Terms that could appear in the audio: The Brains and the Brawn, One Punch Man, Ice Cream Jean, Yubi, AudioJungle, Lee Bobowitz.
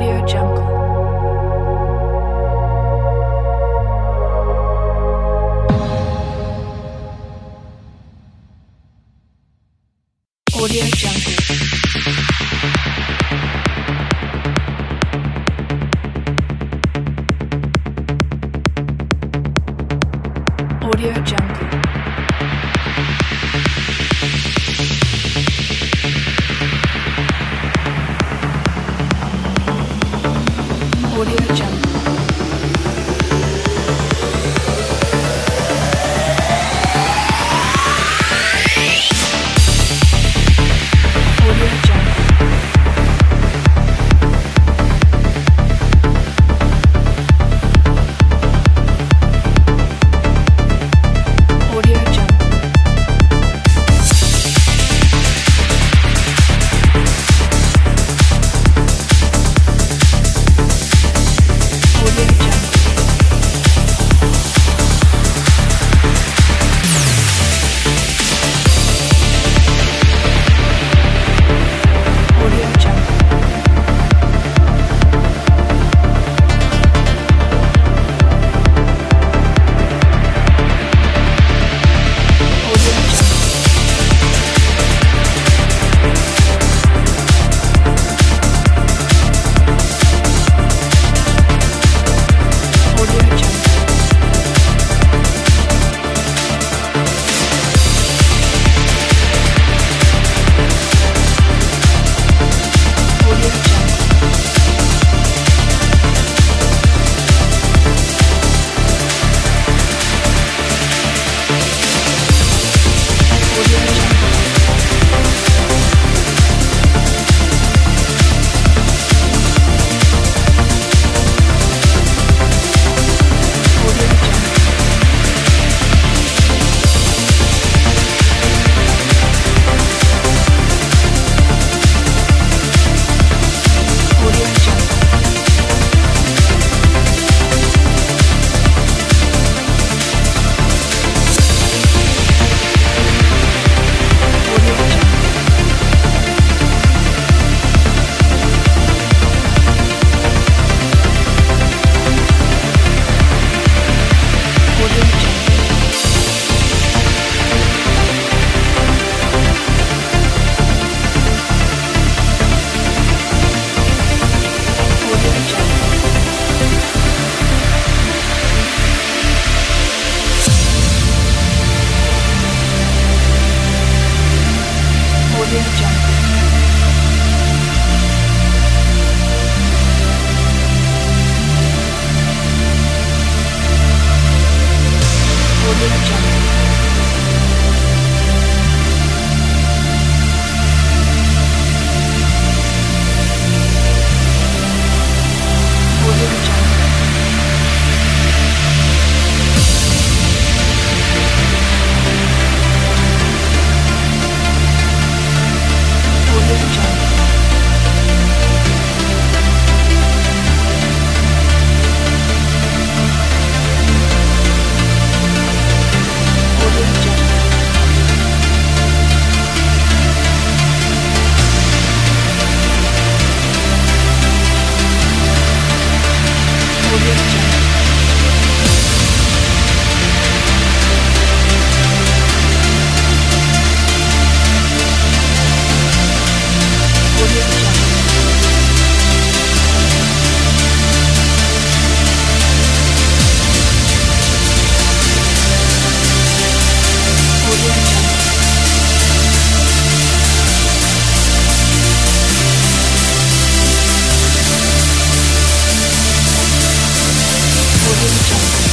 AudioJungle. We'll be right back.